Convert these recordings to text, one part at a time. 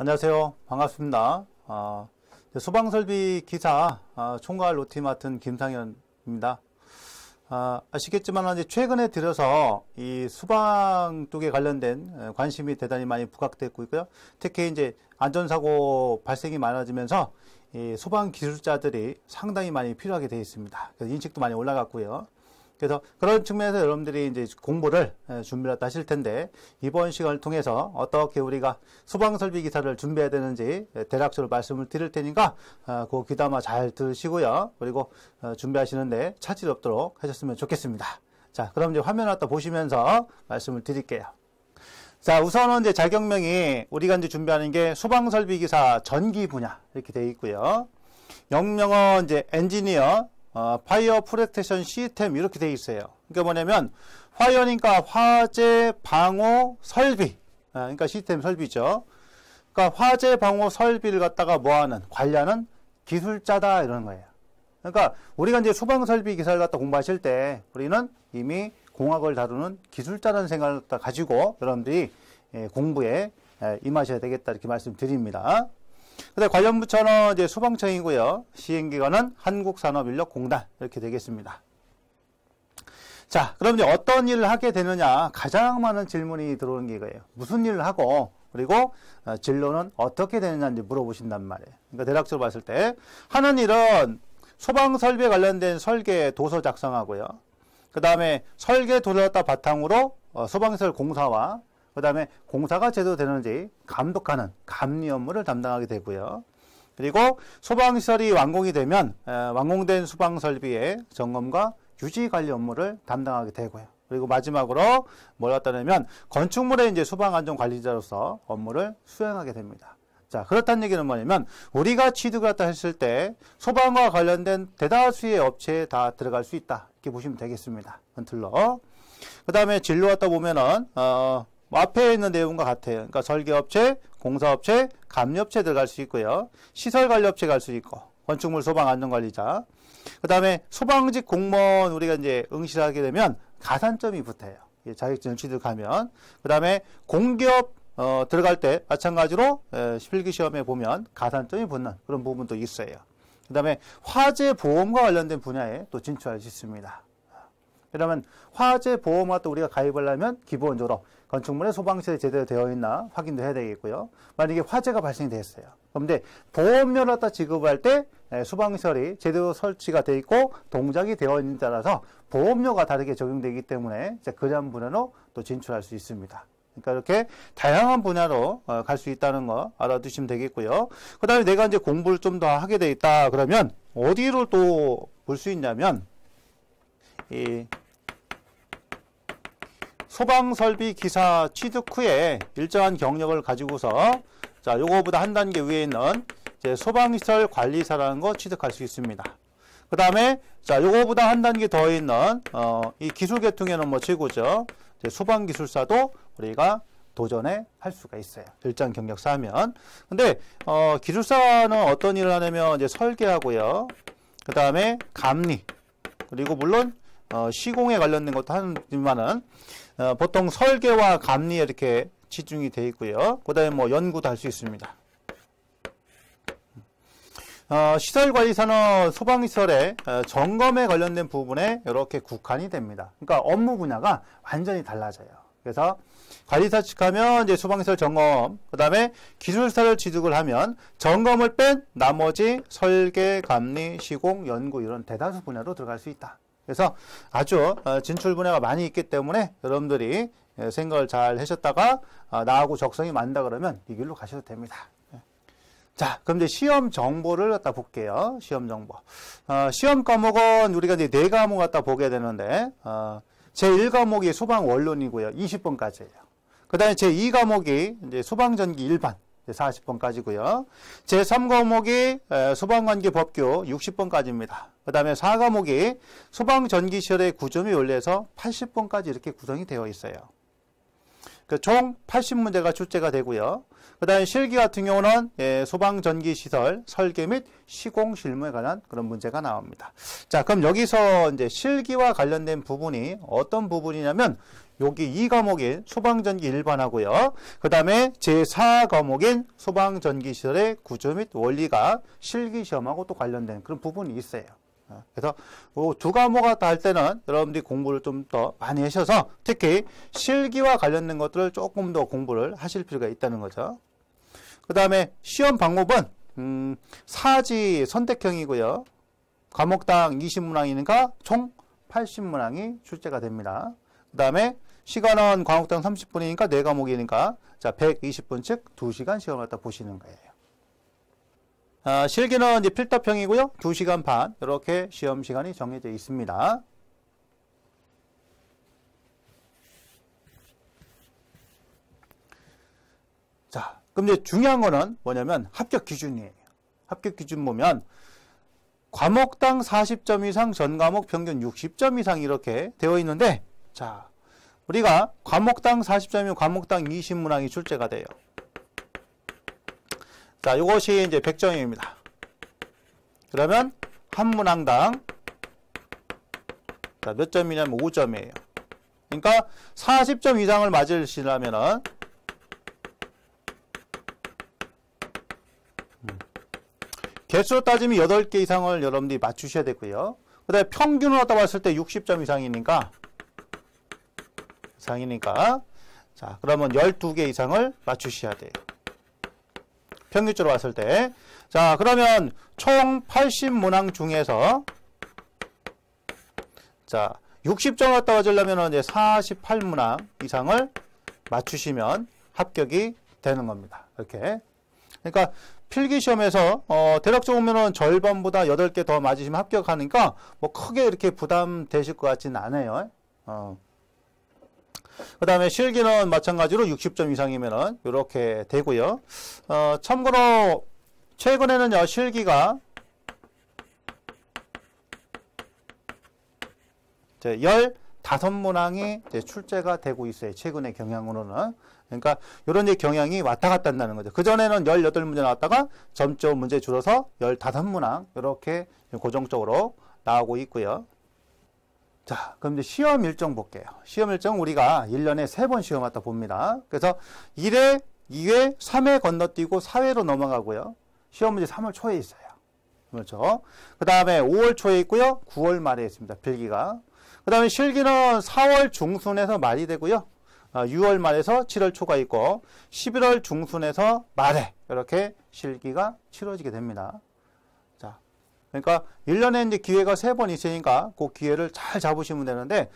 안녕하세요. 반갑습니다. 소방설비 기사 총괄 로티 맡은 김상현입니다. 아시겠지만 이제 최근에 들어서 이 소방 쪽에 관련된 관심이 대단히 많이 부각되고 있고요. 특히 이제 안전사고 발생이 많아지면서 이 소방 기술자들이 상당히 많이 필요하게 되어 있습니다. 그래서 인식도 많이 올라갔고요. 그래서 그런 측면에서 여러분들이 이제 공부를 준비를 하실 텐데, 이번 시간을 통해서 어떻게 우리가 소방설비 기사를 준비해야 되는지 대략적으로 말씀을 드릴 테니까 그거 귀담아 잘 들으시고요. 그리고 준비하시는데 차질 없도록 하셨으면 좋겠습니다. 자, 그럼 이제 화면을 갖다 보시면서 말씀을 드릴게요. 자, 우선은 이제 자격명이 우리가 이제 준비하는 게 소방설비 기사 전기 분야 이렇게 되어 있고요. 영명은 이제 엔지니어, 파이어 프로텍션 시스템 이렇게 되어 있어요. 그러니까 뭐냐면 파이어니까 화재 방호 설비, 그러니까 시스템 설비죠. 그러니까 화재 방호 설비를 갖다가 뭐하는, 관리하는 기술자다 이러는 거예요. 그러니까 우리가 이제 소방 설비 기사를 갖다 공부하실 때 우리는 이미 공학을 다루는 기술자라는 생각을 갖다 가지고 여러분들이 공부에 임하셔야 되겠다 이렇게 말씀드립니다. 근데 관련 부처는 이제 소방청이고요. 시행기관은 한국산업인력공단 이렇게 되겠습니다. 자, 그럼 이제 어떤 일을 하게 되느냐, 가장 많은 질문이 들어오는 게 이거예요. 무슨 일을 하고, 그리고 진로는 어떻게 되느냐 이제 물어보신단 말이에요. 그러니까 대략적으로 봤을 때 하는 일은 소방설비에 관련된 설계 도서 작성하고요. 그 다음에 설계 도서를 바탕으로 소방시설 공사와 그 다음에 공사가 제대로 되는지 감독하는 감리 업무를 담당하게 되고요. 그리고 소방시설이 완공이 되면 완공된 소방설비의 점검과 유지관리 업무를 담당하게 되고요. 그리고 마지막으로 뭘 갖다냐면 건축물의 이제 소방안전관리자로서 업무를 수행하게 됩니다. 자, 그렇다는 얘기는 뭐냐면 우리가 취득을 갖다 했을 때 소방과 관련된 대다수의 업체에 다 들어갈 수 있다 이렇게 보시면 되겠습니다. 건틀러. 그 다음에 진로 갖다 보면은 앞에 있는 내용과 같아요. 그러니까 설계업체, 공사업체, 감리업체 들어갈 수 있고요. 시설관리업체 갈 수 있고, 건축물 소방안전관리자. 그 다음에 소방직 공무원 우리가 이제 응시하게 되면 가산점이 붙어요. 자격증을 취득하면. 그 다음에 공기업 들어갈 때 마찬가지로 필기시험에 보면 가산점이 붙는 그런 부분도 있어요. 그 다음에 화재보험과 관련된 분야에 또 진출할 수 있습니다. 그러면 화재보험과 또 우리가 가입을 하면 기본적으로 건축물의 소방시설이 제대로 되어 있나 확인도 해야 되겠고요. 만약에 화재가 발생이 됐어요. 그런데 보험료를 갖다 지급할 때 소방시설이 제대로 설치가 되어 있고 동작이 되어 있는지 따라서 보험료가 다르게 적용되기 때문에 그런 분야로 또 진출할 수 있습니다. 그러니까 이렇게 다양한 분야로 갈 수 있다는 거 알아두시면 되겠고요. 그 다음에 내가 이제 공부를 좀 더 하게 돼 있다 그러면 어디로 또 볼 수 있냐면 이 소방설비 기사 취득 후에 일정한 경력을 가지고서, 자, 요거보다 한 단계 위에 있는 이제 소방시설 관리사라는 거 취득할 수 있습니다. 그 다음에, 자, 요거보다 한 단계 더 있는, 이 기술 계통에는 뭐 최고죠. 이제 소방기술사도 우리가 도전해 할 수가 있어요. 일정 경력 쌓으면. 근데, 기술사는 어떤 일을 하냐면 이제 설계하고요. 그 다음에 감리. 그리고 물론, 시공에 관련된 것도 하지만은 보통 설계와 감리에 이렇게 치중이 되어 있고요. 그 다음에 뭐 연구도 할 수 있습니다. 시설관리사는 소방시설의 점검에 관련된 부분에 이렇게 국한이 됩니다. 그러니까 업무 분야가 완전히 달라져요. 그래서 관리사 측하면 이제 소방시설 점검, 그 다음에 기술사를 취득을 하면 점검을 뺀 나머지 설계, 감리, 시공, 연구 이런 대다수 분야로 들어갈 수 있다. 그래서 아주 진출 분야가 많이 있기 때문에 여러분들이 생각을 잘 하셨다가 나하고 적성이 맞는다 그러면 이 길로 가셔도 됩니다. 자, 그럼 이제 시험 정보를 갖다 볼게요. 시험 정보. 시험 과목은 우리가 이제 4과목 갖다 보게 되는데, 제1과목이 소방 원론이고요. 20번까지예요. 그 다음에 제2과목이 이제 소방 전기 일반. 40번까지고요. 제3과목이 소방관계법규 60번까지입니다. 그 다음에 4과목이 소방전기시설의 구조 및 원리에서 80번까지 이렇게 구성이 되어 있어요. 총 80문제가 출제가 되고요. 그 다음에 실기 같은 경우는 소방전기시설 설계 및 시공 실무에 관한 그런 문제가 나옵니다. 자, 그럼 여기서 이제 실기와 관련된 부분이 어떤 부분이냐면 여기 2과목인 소방전기 일반하고요. 그 다음에 제4과목인 소방전기시설의 구조 및 원리가 실기시험하고 또 관련된 그런 부분이 있어요. 그래서 두 과목을 다 할 때는 여러분들이 공부를 좀 더 많이 하셔서 특히 실기와 관련된 것들을 조금 더 공부를 하실 필요가 있다는 거죠. 그 다음에 시험 방법은 사지 선택형이고요. 과목당 20문항이니까 총 80문항이 출제가 됩니다. 그 다음에 시간은 과목당 30분이니까 4과목이니까 자 120분씩 2시간 시험을 갖다 보시는 거예요. 실기는 이제 필답형이고요. 2시간 반 이렇게 시험 시간이 정해져 있습니다. 자, 그럼 이제 중요한 거는 뭐냐면 합격 기준이에요. 합격 기준 보면 과목당 40점 이상, 전 과목 평균 60점 이상 이렇게 되어 있는데 자, 우리가 과목당 40점이면 과목당 20문항이 출제가 돼요. 자, 이것이 이제 100점입니다. 그러면 한 문항당 자, 몇 점이냐면 5점이에요. 그러니까 40점 이상을 맞으시려면은 개수로 따지면 8개 이상을 여러분들이 맞추셔야 되고요. 그 다음에 평균으로 갖다 봤을 때 60점 이상이니까 자, 그러면 12개 이상을 맞추셔야 돼요. 평균적으로 봤을 때. 자, 그러면 총 80문항 중에서 자, 60점 갖다 가지려면 이제 48문항 이상을 맞추시면 합격이 되는 겁니다. 이렇게. 그러니까 필기시험에서 대략 적으면 절반보다 8개 더 맞으시면 합격하니까 뭐 크게 이렇게 부담되실 것 같진 않아요. 그 다음에 실기는 마찬가지로 60점 이상이면은 이렇게 되고요. 참고로 최근에는요 실기가 15문항이 출제가 되고 있어요. 최근의 경향으로는. 그러니까 이런 경향이 왔다 갔다 한다는 거죠. 그전에는 18문제 나왔다가 점점 문제 줄어서 15문항 이렇게 고정적으로 나오고 있고요. 자, 그럼 이제 시험 일정 볼게요. 시험 일정 우리가 1년에 3번 시험 갖다 봅니다. 그래서 1회, 2회, 3회 건너뛰고 4회로 넘어가고요. 시험 문제 3월 초에 있어요. 그렇죠. 그 다음에 5월 초에 있고요. 9월 말에 있습니다. 필기가. 그 다음에 실기는 4월 중순에서 말이 되고요. 6월 말에서 7월 초가 있고 11월 중순에서 말에 이렇게 실기가 치러지게 됩니다. 자, 그러니까 1년에 이제 기회가 3번 있으니까 그 기회를 잘 잡으시면 되는데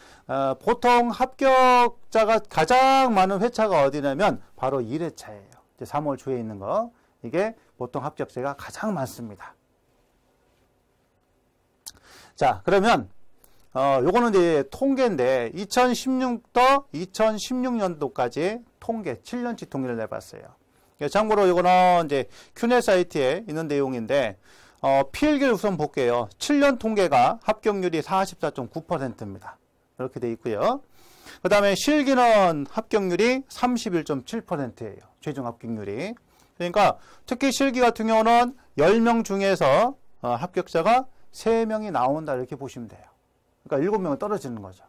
보통 합격자가 가장 많은 회차가 어디냐면 바로 1회차예요. 이제 3월 초에 있는 거. 이게 보통 합격자가 가장 많습니다. 자, 그러면 요거는 이제 통계인데 2016년도까지 통계 7년치 통계를 내봤어요. 참고로 요거는 이제 큐넷 사이트에 있는 내용인데 필기를 우선 볼게요. 7년 통계가 합격률이 44.9%입니다. 이렇게 돼 있고요. 그 다음에 실기는 합격률이 31.7%예요. 최종 합격률이. 그러니까 특히 실기 같은 경우는 10명 중에서 합격자가 3명이 나온다 이렇게 보시면 돼요. 그러니까 7명은 떨어지는 거죠.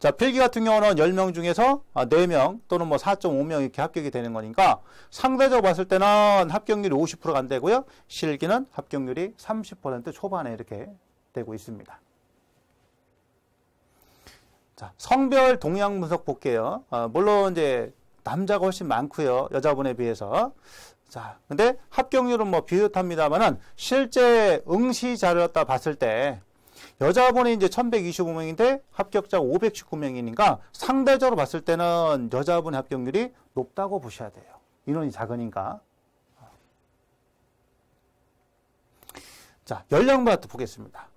자, 필기 같은 경우는 10명 중에서 4명 또는 뭐 4.5명 이렇게 합격이 되는 거니까 상대적으로 봤을 때는 합격률이 50%가 안 되고요. 실기는 합격률이 30% 초반에 이렇게 되고 있습니다. 자, 성별 동향 분석 볼게요. 물론 이제 남자가 훨씬 많고요. 여자분에 비해서. 자, 근데 합격률은 뭐 비슷합니다만은 실제 응시 자료를 갖다 봤을 때 여자분이 이제 1125명인데 합격자 519명이니까 상대적으로 봤을 때는 여자분의 합격률이 높다고 보셔야 돼요. 인원이 작으니까. 자, 연령부터 보겠습니다.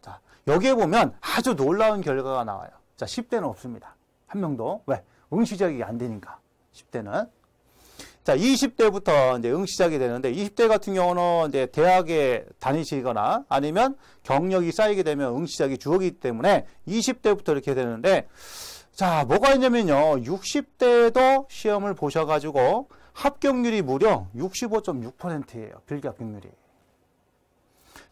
자, 여기에 보면 아주 놀라운 결과가 나와요. 자, 10대는 없습니다. 한 명도. 왜? 응시 자격이 안 되니까. 10대는. 자, 20대부터 이제 응시작이 되는데 20대 같은 경우는 이제 대학에 다니시거나 아니면 경력이 쌓이게 되면 응시작이 주어지기 때문에 20대부터 이렇게 되는데 자, 뭐가 있냐면요. 60대에도 시험을 보셔가지고 합격률이 무려 65.6%예요. 필기 합격률이.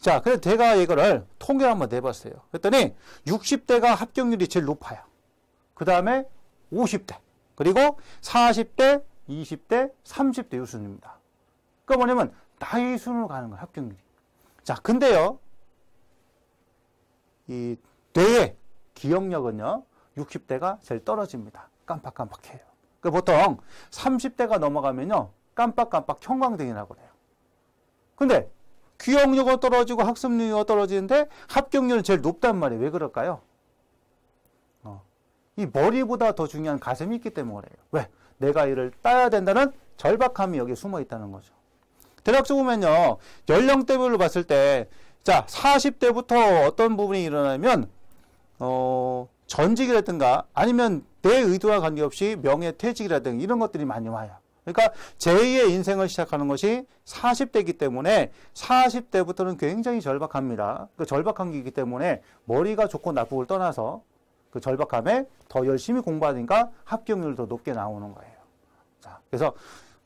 자, 그래서 제가 이거를 통계를 한번 내봤어요. 그랬더니 60대가 합격률이 제일 높아요. 그 다음에 50대, 그리고 40대, 20대, 30대 이 수준입니다. 그러니까 뭐냐면 나이 순으로 가는 거예요, 합격률이. 자, 근데요, 이 뇌의 기억력은요 60대가 제일 떨어집니다. 깜빡깜빡해요. 그 보통 30대가 넘어가면요 깜빡깜빡 형광등이라고 그래요. 근데 기억력은 떨어지고 학습력은 떨어지는데 합격률은 제일 높단 말이에요. 왜 그럴까요? 이 머리보다 더 중요한 가슴이 있기 때문에 그래요. 왜? 내가 이를 따야 된다는 절박함이 여기에 숨어 있다는 거죠. 대략적으로 보면요, 연령대별로 봤을 때, 자, 40대부터 어떤 부분이 일어나면, 전직이라든가 아니면 내 의도와 관계없이 명예퇴직이라든가 이런 것들이 많이 와요. 그러니까 제2의 인생을 시작하는 것이 40대이기 때문에 40대부터는 굉장히 절박합니다. 그 절박한 게 있기 때문에 머리가 좋고 나쁘고를 떠나서 그 절박함에 더 열심히 공부하니까 합격률도 높게 나오는 거예요. 자, 그래서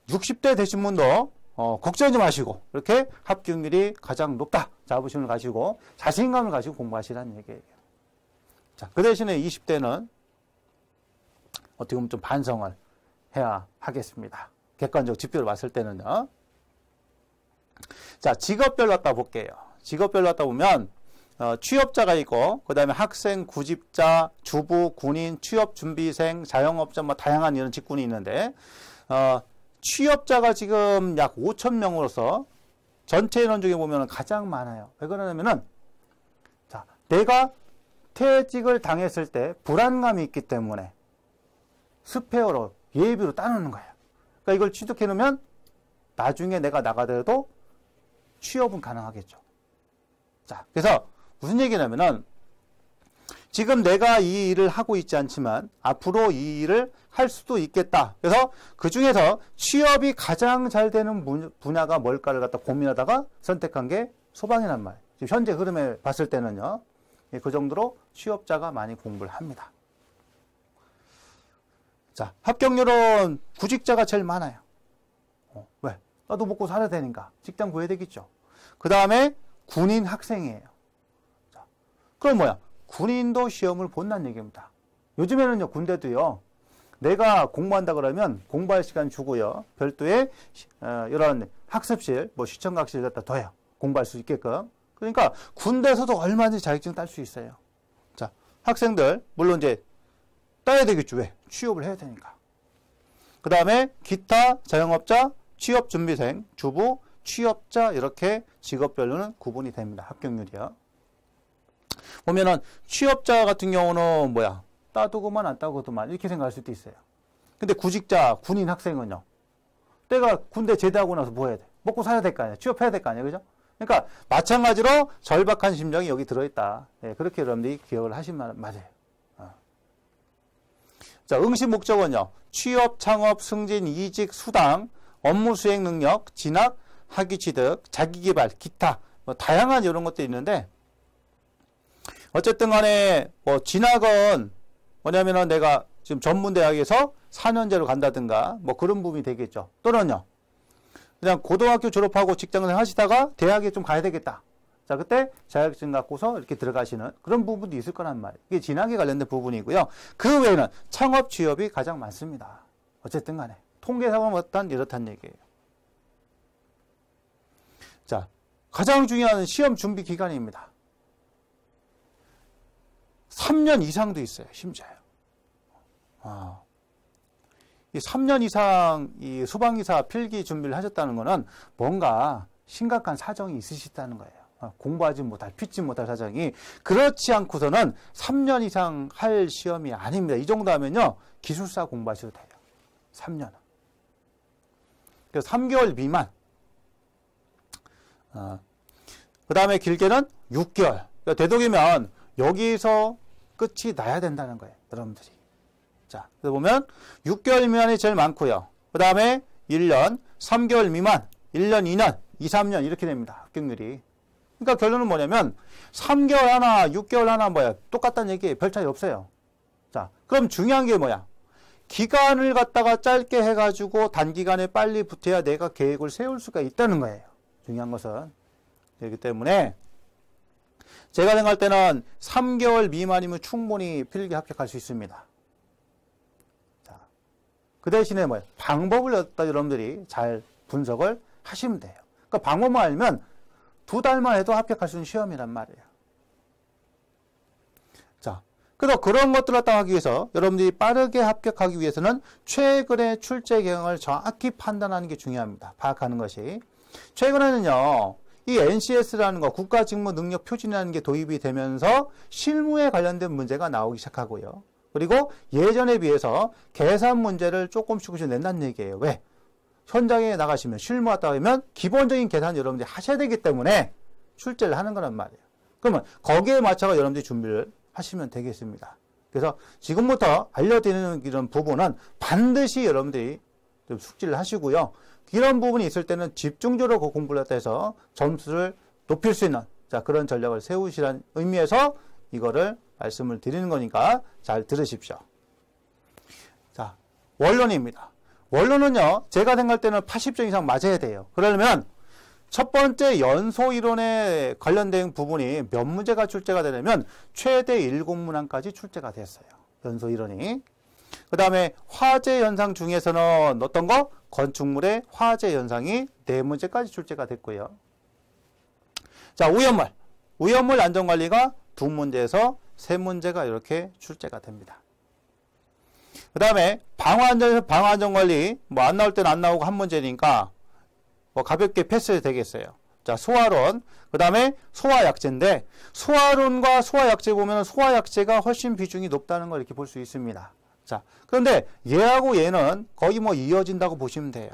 60대 되신 분도 걱정하지 마시고 이렇게 합격률이 가장 높다 자부심을 가지고 자신감을 가지고 공부하시라는 얘기예요. 자, 그 대신에 20대는 어떻게 보면 좀 반성을 해야 하겠습니다. 객관적 지표로 봤을 때는요. 자, 직업별로 갖다 볼게요. 직업별로 갖다 보면 취업자가 있고, 그 다음에 학생, 구직자, 주부, 군인, 취업준비생, 자영업자, 뭐 다양한 이런 직군이 있는데, 취업자가 지금 약 5,000명으로서 전체 인원 중에 보면 가장 많아요. 왜 그러냐면은, 자, 내가 퇴직을 당했을 때 불안감이 있기 때문에 스페어로 예비로 따놓는 거예요. 그러니까 이걸 취득해 놓으면 나중에 내가 나가더라도 취업은 가능하겠죠. 자, 그래서 무슨 얘기냐면은 지금 내가 이 일을 하고 있지 않지만 앞으로 이 일을 할 수도 있겠다. 그래서 그 중에서 취업이 가장 잘 되는 분야가 뭘까를 갖다 고민하다가 선택한 게 소방이란 말이에요. 지금 현재 흐름에 봤을 때는요. 그 정도로 취업자가 많이 공부를 합니다. 자, 합격률은 구직자가 제일 많아요. 왜? 나도 먹고 살아야 되니까 직장 구해야 되겠죠. 그 다음에 군인 학생이에요. 자, 그럼 뭐야? 군인도 시험을 본다는 얘기입니다. 요즘에는요, 군대도요, 내가 공부한다 그러면 공부할 시간 주고요, 별도의, 이런 학습실, 뭐 시청각실 갖다 둬요. 공부할 수 있게끔. 그러니까 군대에서도 얼마든지 자격증 딸 수 있어요. 자, 학생들, 물론 이제 따야 되겠죠. 왜? 취업을 해야 되니까. 그 다음에 기타, 자영업자, 취업준비생, 주부, 취업자, 이렇게 직업별로는 구분이 됩니다. 합격률이요. 보면은 취업자 같은 경우는 뭐야, 따두고만 안 따고도만 이렇게 생각할 수도 있어요. 근데 구직자, 군인, 학생은요, 내가 군대 제대하고 나서 뭐 해야 돼? 먹고 살아야 될 거 아니야? 취업해야 될 거 아니야? 그죠? 그러니까 마찬가지로 절박한 심정이 여기 들어있다. 예, 그렇게 여러분들이 기억을 하시면 맞아요. 자, 응시 목적은요, 취업, 창업, 승진, 이직, 수당, 업무 수행 능력, 진학, 학위 취득, 자기 개발, 기타, 뭐 다양한 이런 것들이 있는데, 어쨌든 간에 뭐 진학은 뭐냐면은 내가 지금 전문대학에서 4년제로 간다든가 뭐 그런 부분이 되겠죠. 또는요, 그냥 고등학교 졸업하고 직장을 하시다가 대학에 좀 가야 되겠다. 자, 그때 자격증 갖고서 이렇게 들어가시는 그런 부분도 있을 거란 말이에요. 이게 진학에 관련된 부분이고요. 그 외에는 창업, 취업이 가장 많습니다. 어쨌든 간에 통계상으로 봤던 이렇단 얘기예요. 자, 가장 중요한 시험 준비 기간입니다. 3년 이상도 있어요, 심지어. 이 3년 이상 이 소방기사 필기 준비를 하셨다는 거는 뭔가 심각한 사정이 있으시다는 거예요. 공부하지 못할, 피치 못할 사정이. 그렇지 않고서는 3년 이상 할 시험이 아닙니다. 이 정도 하면요, 기술사 공부하셔도 돼요. 3년은. 그래서 3개월 미만. 그 다음에 길게는 6개월. 그러니까 되도록이면 여기서 끝이 나야 된다는 거예요, 여러분들이. 자, 그래서 보면 6개월 미만이 제일 많고요. 그 다음에 1년, 3개월 미만, 1년, 2년, 2, 3년 이렇게 됩니다, 합격률이. 그러니까 결론은 뭐냐면 3개월 하나, 6개월 하나 뭐야, 똑같다는 얘기예요. 별 차이 없어요. 자, 그럼 중요한 게 뭐야? 기간을 갖다가 짧게 해가지고 단기간에 빨리 붙어야 내가 계획을 세울 수가 있다는 거예요, 중요한 것은. 그렇기 때문에 제가 생각할 때는 3개월 미만이면 충분히 필기 합격할 수 있습니다. 그 대신에 뭐예요? 방법을 갖다 여러분들이 잘 분석을 하시면 돼요. 그러니까 방법만 알면 2달만 해도 합격할 수 있는 시험이란 말이에요. 자, 그래서 그런 것들을 갖다 하기 위해서 여러분들이 빠르게 합격하기 위해서는 최근의 출제 경향을 정확히 판단하는 게 중요합니다. 파악하는 것이. 최근에는요, 이 NCS라는 거, 국가직무능력표준이라는 게 도입이 되면서 실무에 관련된 문제가 나오기 시작하고요. 그리고 예전에 비해서 계산 문제를 조금씩 낸다는 얘기예요. 왜? 현장에 나가시면, 실무 왔다 하면 기본적인 계산 여러분들이 하셔야 되기 때문에 출제를 하는 거란 말이에요. 그러면 거기에 맞춰서 여러분들이 준비를 하시면 되겠습니다. 그래서 지금부터 알려드리는 이런 부분은 반드시 여러분들이 좀 숙지를 하시고요. 이런 부분이 있을 때는 집중적으로 그 공부를 해서 점수를 높일 수 있는 그런 전략을 세우시라는 의미에서 이거를 말씀을 드리는 거니까 잘 들으십시오. 자, 원론입니다. 원론은요, 제가 생각할 때는 80점 이상 맞아야 돼요. 그러려면 첫 번째 연소 이론에 관련된 부분이 몇 문제가 출제가 되냐면 최대 7문항까지 출제가 됐어요. 연소 이론이. 그 다음에 화재 현상 중에서는 어떤 거? 건축물의 화재 현상이 4문제까지 출제가 됐고요. 자, 오염물. 오염물 안전관리가 2문제에서 3문제가 이렇게 출제가 됩니다. 그 다음에 방화안전관리, 뭐 안 나올 때는 안 나오고 1문제니까 뭐 가볍게 패스 되겠어요. 자, 소화론. 그 다음에 소화약제인데, 소화론과 소화약제 보면 소화약제가 훨씬 비중이 높다는 걸 이렇게 볼 수 있습니다. 자, 그런데 얘하고 얘는 거의 뭐 이어진다고 보시면 돼요.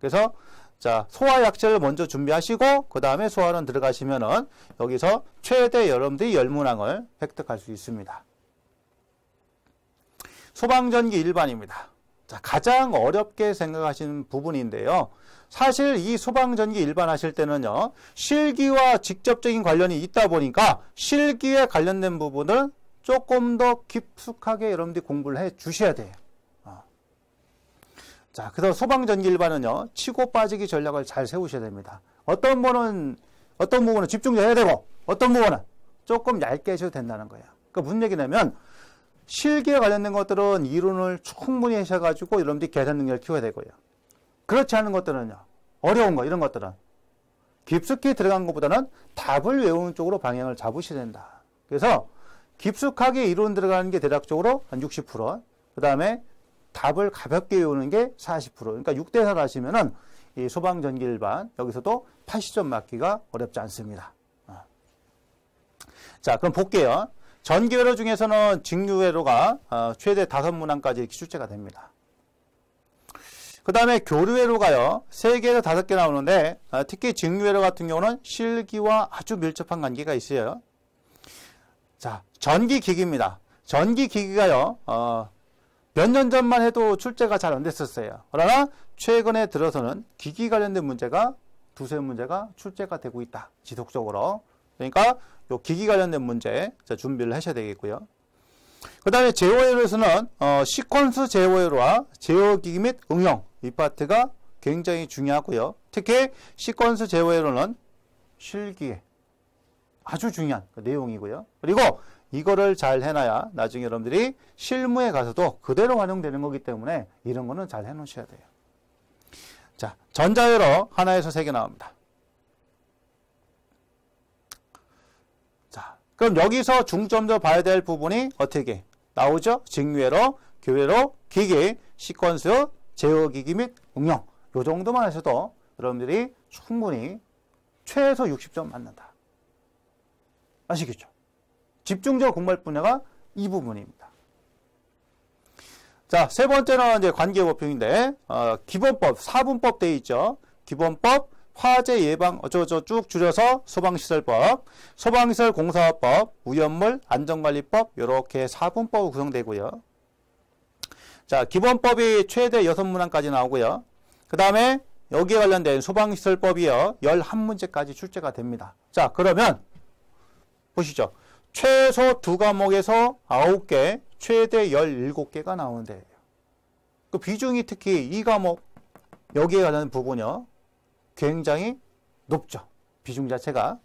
그래서 자, 소화약제를 먼저 준비하시고 그 다음에 소화론 들어가시면은 여기서 최대 여러분들이 10문항을 획득할 수 있습니다. 소방전기 일반입니다. 자, 가장 어렵게 생각하시는 부분인데요. 사실 이 소방전기 일반 하실 때는요, 실기와 직접적인 관련이 있다 보니까 실기에 관련된 부분을 조금 더 깊숙하게 여러분들이 공부를 해 주셔야 돼요. 자, 그래서 소방전기 일반은요, 치고 빠지기 전략을 잘 세우셔야 됩니다. 어떤 부분은 집중해야 되고, 어떤 부분은 조금 얇게 하셔도 된다는 거예요. 그러니까 무슨 얘기냐면, 실기에 관련된 것들은 이론을 충분히 하셔가지고 여러분들이 계산 능력을 키워야 되고요. 그렇지 않은 것들은요, 어려운 거, 이런 것들은 깊숙이 들어간 것보다는 답을 외우는 쪽으로 방향을 잡으셔야 된다. 그래서 깊숙하게 이론 들어가는 게 대략적으로 한 60%, 그 다음에 답을 가볍게 외우는 게 40%. 그러니까 6대4 하시면은 이 소방전기 일반, 여기서도 80점 맞기가 어렵지 않습니다. 자, 그럼 볼게요. 전기회로 중에서는 직류회로가 최대 5문항까지 출제가 됩니다. 그 다음에 교류회로가요, 3개에서 5개 나오는데, 특히 직류회로 같은 경우는 실기와 아주 밀접한 관계가 있어요. 자, 전기기기입니다. 전기기기가요, 몇 년 전만 해도 출제가 잘 안 됐었어요. 그러나 최근에 들어서는 기기 관련된 문제가 2~3문제가 출제가 되고 있다. 지속적으로. 그러니까 요 기기 관련된 문제 준비를 하셔야 되겠고요. 그 다음에 제어회로에서는 시퀀스 제어회로와 제어기기 및 응용 이 파트가 굉장히 중요하고요. 특히 시퀀스 제어회로는 실기에 아주 중요한 그 내용이고요. 그리고 이거를 잘 해놔야 나중에 여러분들이 실무에 가서도 그대로 활용되는 거기 때문에 이런 거는 잘 해놓으셔야 돼요. 자, 전자회로 1에서 3개 나옵니다. 자, 그럼 여기서 중점적으로 봐야 될 부분이 어떻게 나오죠? 직류회로, 교회로, 기기, 시퀀스, 제어기기 및 응용. 이 정도만 하셔도 여러분들이 충분히 최소 60점 맞는다. 아시겠죠? 집중적으로 공부할 분야가 이 부분입니다. 자, 세 번째는 이제 관계법칙인데, 기본법, 4분법 되어 있죠. 기본법, 화재 예방, 쭉 줄여서 소방시설법, 소방시설 공사화법, 오염물 안전관리법, 이렇게 4분법으로 구성되고요. 자, 기본법이 최대 6문항까지 나오고요. 그 다음에 여기에 관련된 소방시설법이요, 11문제까지 출제가 됩니다. 자, 그러면 보시죠. 최소 2과목에서 9개, 최대 17개가 나오는데요. 그 비중이 특히 이 과목, 여기에 관한 부분이요, 굉장히 높죠. 비중 자체가.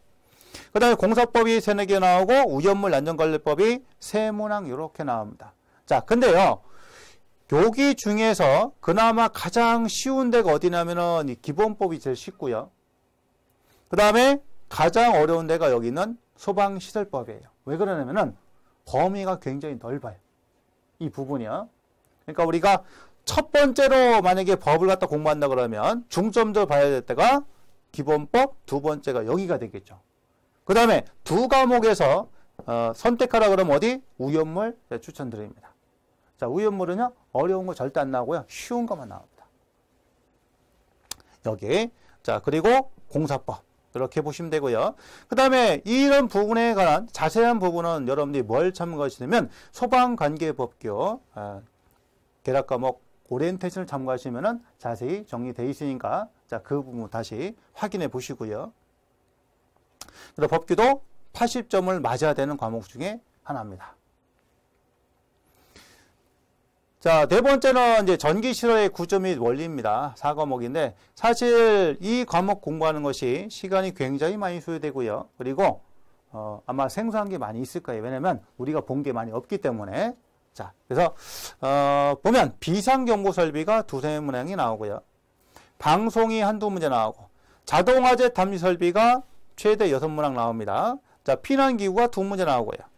그 다음에 공사법이 3~4개 나오고, 오염물 안전관리법이 3문항 이렇게 나옵니다. 자, 근데요, 여기 중에서 그나마 가장 쉬운 데가 어디냐면은 이 기본법이 제일 쉽고요. 그 다음에 가장 어려운 데가 여기는 소방시설법이에요. 왜 그러냐면은 범위가 굉장히 넓어요. 이 부분이요. 그러니까 우리가 첫 번째로 만약에 법을 갖다 공부한다 그러면 중점적으로 봐야 될 때가 기본법, 두 번째가 여기가 되겠죠. 그 다음에 두 과목에서 선택하라 그러면 어디? 우연물 추천드립니다. 자, 우연물은요, 어려운 거 절대 안 나오고요. 쉬운 것만 나옵니다. 여기. 자, 그리고 공사법. 이렇게 보시면 되고요. 그 다음에 이런 부분에 관한 자세한 부분은 여러분들이 뭘 참고하시냐면 소방관계법규 계략과목 오리엔테이션을 참고하시면 자세히 정리되어 있으니까 자, 그 부분 다시 확인해 보시고요. 그리고 법규도 80점을 맞아야 되는 과목 중에 하나입니다. 자, 네 번째는 이제 전기실어의 구조 및 원리입니다. 4과목인데, 사실 이 과목 공부하는 것이 시간이 굉장히 많이 소요되고요. 그리고, 아마 생소한 게 많이 있을 거예요. 왜냐면 우리가 본 게 많이 없기 때문에. 자, 그래서, 보면 비상경보 설비가 두세 문항이 나오고요. 방송이 한두 문제 나오고, 자동화재 탐지 설비가 최대 6문항 나옵니다. 자, 피난기구가 2문제 나오고요.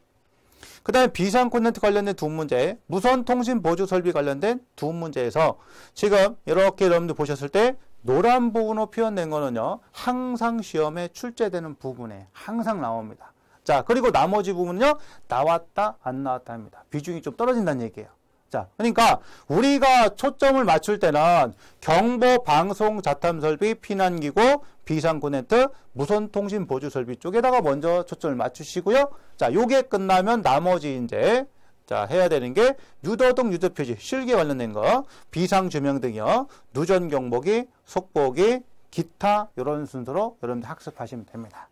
그 다음에 비상 콘텐츠 관련된 2문제, 무선통신보조설비 관련된 2문제에서 지금 이렇게 여러분들 보셨을 때 노란 부분으로 표현된 거는요, 항상 시험에 출제되는 부분에 항상 나옵니다. 자, 그리고 나머지 부분은요, 나왔다 안 나왔다 합니다. 비중이 좀 떨어진다는 얘기예요. 자, 그러니까 우리가 초점을 맞출 때는 경보, 방송, 자탐설비, 피난기구, 비상 콘텐츠, 무선통신보조설비 쪽에다가 먼저 초점을 맞추시고요. 자, 요게 끝나면 나머지 이제 자 해야 되는 게 유도등, 유도표지, 실기에 관련된 거, 비상조명 등이요, 누전경보기, 속보기, 기타 이런 순서로 여러분들 학습하시면 됩니다.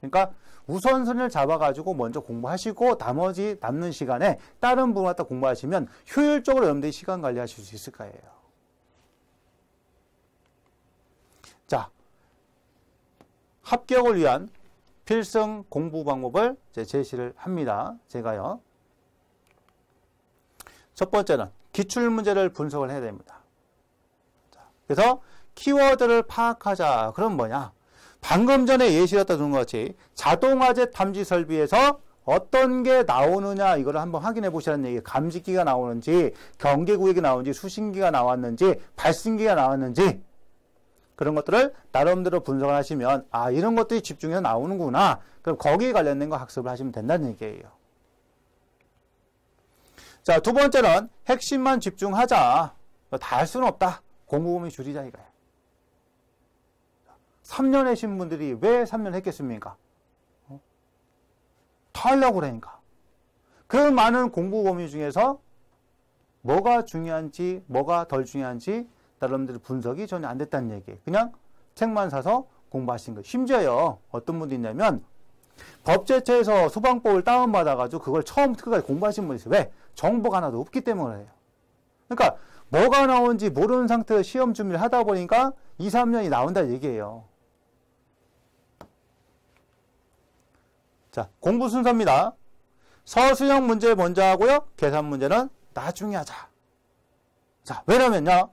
그러니까 우선순위를 잡아가지고 먼저 공부하시고 나머지 남는 시간에 다른 부분 갖다 공부하시면 효율적으로 여러분들이 시간 관리하실 수 있을 거예요. 자, 합격을 위한 필승 공부 방법을 이제 제시를 합니다. 제가요. 첫 번째는 기출문제를 분석을 해야 됩니다. 자, 그래서 키워드를 파악하자. 그럼 뭐냐? 방금 전에 예시를 갖다 둔 것 같이 자동화재 탐지 설비에서 어떤 게 나오느냐 이걸 한번 확인해 보시라는 얘기예요. 감지기가 나오는지, 경계구역이 나오는지, 수신기가 나왔는지, 발신기가 나왔는지 그런 것들을 나름대로 분석을 하시면 아, 이런 것들이 집중해서 나오는구나. 그럼 거기에 관련된 거 학습을 하시면 된다는 얘기예요. 자, 두 번째는 핵심만 집중하자. 다 할 수는 없다. 공부 범위 줄이자 이거예요. 3년 하신 분들이 왜 3년 했겠습니까? 다 하려고 그러니까. 그 많은 공부 범위 중에서 뭐가 중요한지, 뭐가 덜 중요한지 여러분들 분석이 전혀 안 됐다는 얘기예요. 그냥 책만 사서 공부하신 거예요. 심지어요, 어떤 분도 있냐면 법제처에서 소방법을 다운받아가지고 그걸 처음부터 끝까지 공부하신 분이 있어요. 왜? 정보가 하나도 없기 때문에 그래요. 그러니까 뭐가 나오는지 모르는 상태에서 시험 준비를 하다 보니까 2, 3년이 나온다는 얘기예요. 자, 공부 순서입니다. 서술형 문제 먼저 하고요. 계산 문제는 나중에 하자. 자, 왜냐면요.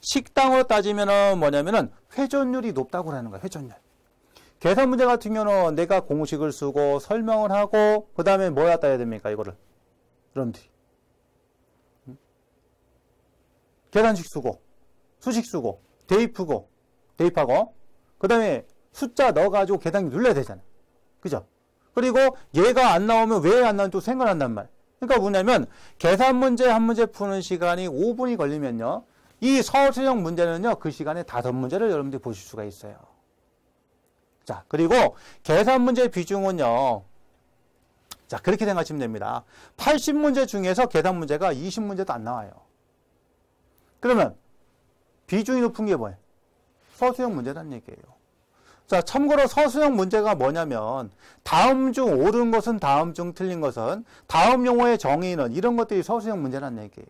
식당으로 따지면은 뭐냐면은 회전율이 높다고 하는 거예요. 회전율. 계산 문제 같은 경우는 내가 공식을 쓰고 설명을 하고 그 다음에 뭘 갖다 해야 됩니까? 이거를. 여러분들이. 계산식 쓰고 수식 쓰고 대입하고 그 다음에 숫자 넣어가지고 계산기 눌러야 되잖아요. 그죠? 그리고 얘가 안 나오면 왜 안 나오는지 또 생각을 한단 말이에요. 그러니까 뭐냐면 계산 문제 한 문제 푸는 시간이 5분이 걸리면요. 이 서술형 문제는요, 그 시간에 5문제를 여러분들이 보실 수가 있어요. 자, 그리고 계산 문제 비중은요. 자, 그렇게 생각하시면 됩니다. 80문제 중에서 계산 문제가 20문제도 안 나와요. 그러면 비중이 높은 게 뭐예요? 서술형 문제란 얘기예요. 자, 참고로 서술형 문제가 뭐냐면 다음 중 옳은 것은, 다음 중 틀린 것은, 다음 용어의 정의는, 이런 것들이 서술형 문제란 얘기예요.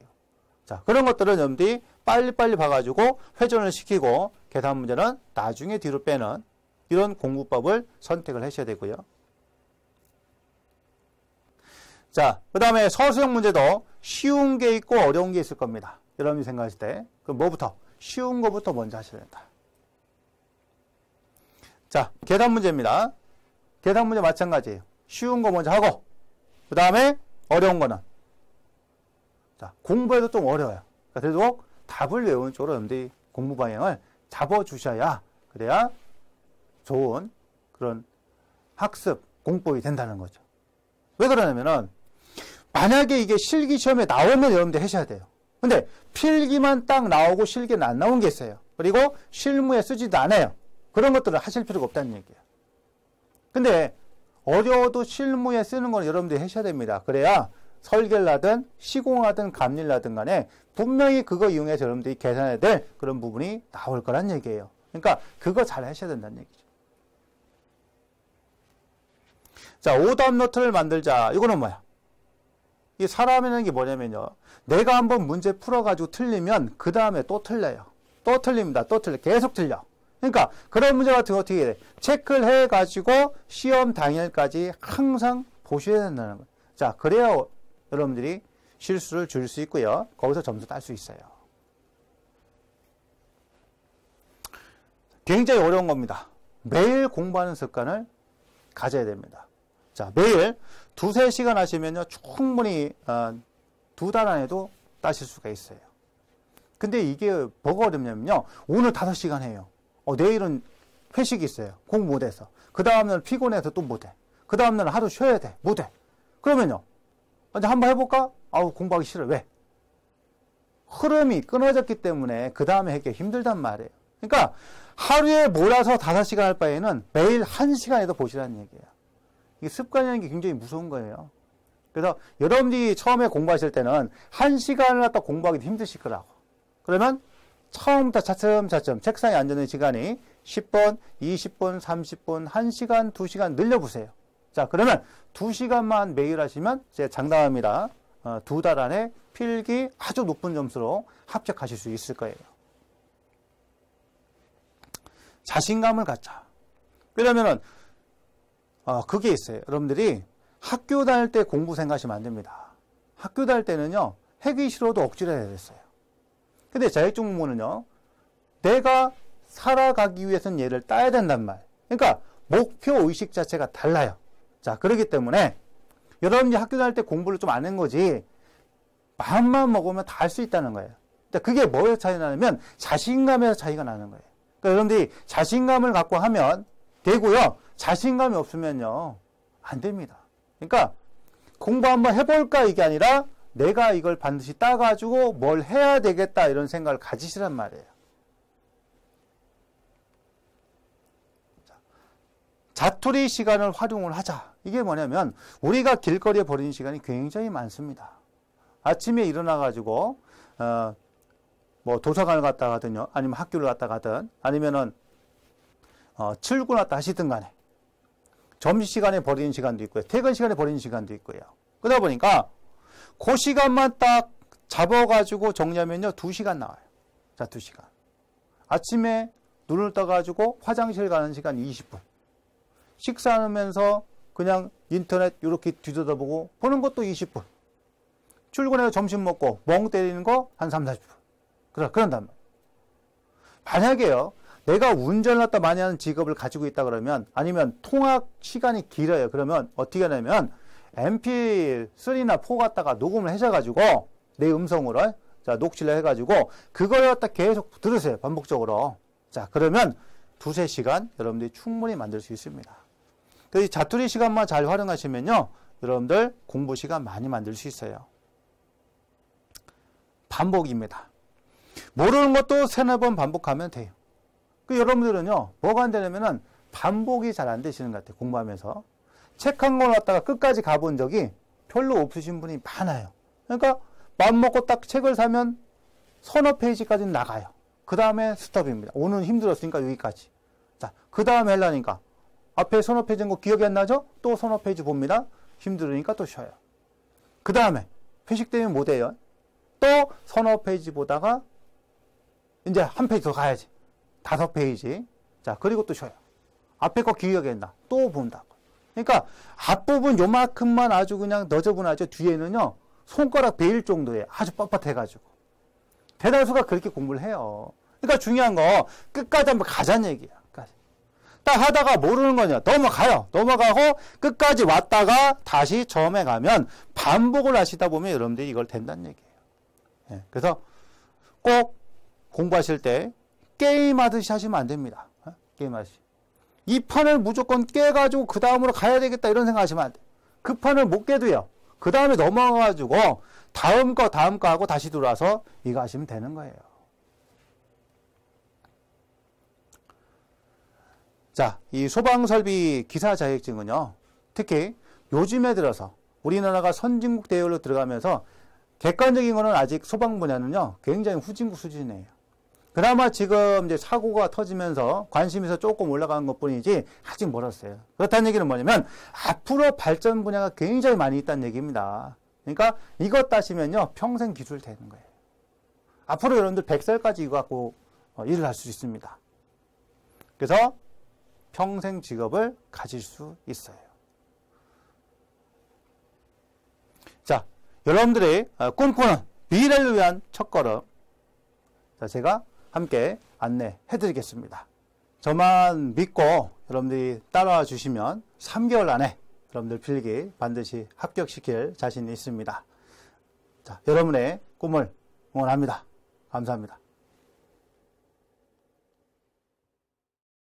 자, 그런 것들은 여러분들이 빨리빨리 봐가지고 회전을 시키고 계산 문제는 나중에 뒤로 빼는 이런 공부법을 선택을 하셔야 되고요. 자, 그 다음에 서술형 문제도 쉬운 게 있고 어려운 게 있을 겁니다. 여러분이 생각하실 때. 그럼 뭐부터? 쉬운 거부터 먼저 하셔야 된다. 자, 계산 문제입니다. 계산 문제 마찬가지예요. 쉬운 거 먼저 하고, 그 다음에 어려운 거는. 자, 공부해도 좀 어려워요. 그러니까 그래도 답을 외우는 쪽으로 여러분들이 공부 방향을 잡아주셔야, 그래야 좋은 그런 학습, 공법이 된다는 거죠. 왜 그러냐면은, 만약에 이게 실기시험에 나오면 여러분들 하셔야 돼요. 근데 필기만 딱 나오고 실기는 안 나온 게 있어요. 그리고 실무에 쓰지도 않아요. 그런 것들을 하실 필요가 없다는 얘기예요. 근데 어려워도 실무에 쓰는 건 여러분들이 하셔야 됩니다. 그래야 설계를 하든 시공하든 감리를 하든 간에 분명히 그거 이용해서 여러분들이 계산해야 될 그런 부분이 나올 거란 얘기예요. 그러니까 그거 잘 하셔야 된다는 얘기죠. 자, 오답노트를 만들자. 이거는 뭐야? 이 사람이라는 게 뭐냐면요, 내가 한번 문제 풀어가지고 틀리면 그 다음에 또 틀려요. 또 틀립니다. 또 틀려. 계속 틀려. 그러니까 그런 문제 같은 거 어떻게 해야 돼? 체크를 해가지고 시험 당일까지 항상 보셔야 된다는 거예요. 자, 그래야 여러분들이 실수를 줄일 수 있고요. 거기서 점수 딸 수 있어요. 굉장히 어려운 겁니다. 매일 공부하는 습관을 가져야 됩니다. 자, 매일 2~3시간 하시면요, 충분히 2달 안에도 따실 수가 있어요. 근데 이게 뭐가 어렵냐면요, 오늘 5시간 해요. 내일은 회식이 있어요. 공부 못해서. 그 다음날 피곤해서 또 못해. 그 다음날 하루 쉬어야 돼. 못해. 그러면요, 이제 한번 해볼까? 아우, 공부하기 싫어. 왜? 흐름이 끊어졌기 때문에 그 다음에 하기 힘들단 말이에요. 그러니까 하루에 몰아서 5시간 할 바에는 매일 1시간에도 보시라는 얘기예요. 이 습관이라는 게 굉장히 무서운 거예요. 그래서 여러분들이 처음에 공부하실 때는 1시간을 갖다 공부하기도 힘드실 거라고. 그러면 처음부터 차츰차츰 책상에 앉는 시간이 10분, 20분, 30분, 1시간, 2시간 늘려보세요. 자, 그러면 2시간만 매일 하시면 제가 장담합니다. 2달 안에 필기 아주 높은 점수로 합격하실 수 있을 거예요. 자신감을 갖자. 그러면은 그게 있어요. 여러분들이 학교 다닐 때 공부 생각하시면 안 됩니다. 학교 다닐 때는요, 하기 싫어도 억지로 해야 됐어요. 근데 자격증 공부는요, 내가 살아가기 위해서는 얘를 따야 된단 말. 그러니까 목표 의식 자체가 달라요. 자, 그렇기 때문에 여러분이 학교 다닐 때 공부를 좀 안 한 거지, 마음만 먹으면 다 할 수 있다는 거예요. 근데 그게 뭐에 차이 나냐면 자신감에서 차이가 나는 거예요. 그러니까 여러분들이 자신감을 갖고 하면 되고요. 자신감이 없으면요, 안 됩니다. 그러니까 공부 한번 해볼까 이게 아니라 내가 이걸 반드시 따가지고 뭘 해야 되겠다 이런 생각을 가지시란 말이에요. 자투리 시간을 활용을 하자. 이게 뭐냐면 우리가 길거리에 버리는 시간이 굉장히 많습니다. 아침에 일어나가지고 뭐 도서관을 갔다 가든요, 아니면 학교를 갔다 가든, 아니면은 출근했다 하시든 간에 점심시간에 버리는 시간도 있고요, 퇴근 시간에 버리는 시간도 있고요. 그러다 보니까 그 시간만 딱 잡아가지고 정리하면요, 2시간 나와요. 자, 2시간. 아침에 눈을 떠가지고 화장실 가는 시간 20분, 식사하면서 그냥 인터넷 이렇게 뒤져다보고 보는 것도 20분, 출근해서 점심 먹고 멍 때리는 거 한 30~40분. 그런단 말이에요. 만약에요, 내가 운전을 갖다 많이 하는 직업을 가지고 있다 그러면, 아니면 통학 시간이 길어요. 그러면 어떻게 하냐면 MP3나 4 갖다가 녹음을 해셔가지고 내 음성으로, 자, 녹취를 해가지고 그걸 갖다 계속 들으세요. 반복적으로. 자, 그러면 2~3시간 여러분들이 충분히 만들 수 있습니다. 그래서 이 자투리 시간만 잘 활용하시면요, 여러분들 공부 시간 많이 만들 수 있어요. 반복입니다. 모르는 것도 3~4번 반복하면 돼요. 그 여러분들은요, 뭐가 안 되냐면은 반복이 잘 안 되시는 것 같아요. 공부하면서 책 한 권 갖다가 끝까지 가본 적이 별로 없으신 분이 많아요. 그러니까 마음 먹고 딱 책을 사면 30~40페이지까지는 나가요. 그 다음에 스톱입니다. 오늘 힘들었으니까 여기까지. 자, 그 다음에 하려니까 앞에 30~40페이지인 거 기억이 안 나죠? 또 30페이지 봅니다. 힘들으니까 또 쉬어요. 그 다음에 회식 때문에 못 해요. 또 30페이지 보다가 이제 한 페이지 더 가야지. 5페이지. 자, 그리고 또 쉬어요. 앞에 거 기억이 안 나. 또 본다고. 그러니까 앞부분 요만큼만 아주 그냥 너저분하죠. 뒤에는요. 손가락 베일 정도에 아주 뻣뻣해가지고. 대다수가 그렇게 공부를 해요. 그러니까 중요한 거 끝까지 한번 가자는 얘기야. 끝까지. 딱 하다가 모르는 거냐. 넘어가요. 넘어가고 끝까지 왔다가 다시 처음에 가면 반복을 하시다 보면 여러분들이 이걸 된다는 얘기예요. 예, 그래서 꼭 공부하실 때 게임하듯이 하시면 안 됩니다. 어? 게임하듯이. 이 판을 무조건 깨가지고 그 다음으로 가야 되겠다 이런 생각하시면 안 돼요. 그 판을 못 깨도요. 그 다음에 넘어가가지고 다음 거 하고 다시 돌아서 이거 하시면 되는 거예요. 자, 이 소방설비 기사 자격증은요. 특히 요즘에 들어서 우리나라가 선진국 대열로 들어가면서 객관적인 거는 아직 소방 분야는요. 굉장히 후진국 수준이에요. 그나마 지금 이제 사고가 터지면서 관심에서 조금 올라간 것뿐이지 아직 멀었어요. 그렇다는 얘기는 뭐냐면 앞으로 발전 분야가 굉장히 많이 있다는 얘기입니다. 그러니까 이것 따시면요. 평생 기술 되는 거예요. 앞으로 여러분들 100살까지 이거 갖고 일을 할 수 있습니다. 그래서 평생 직업을 가질 수 있어요. 자, 여러분들의 꿈꾸는 미래를 위한 첫걸음. 자, 제가 함께 안내해드리겠습니다. 저만 믿고 여러분들이 따라와 주시면 3개월 안에 여러분들 필기 반드시 합격시킬 자신이 있습니다. 자, 여러분의 꿈을 응원합니다. 감사합니다.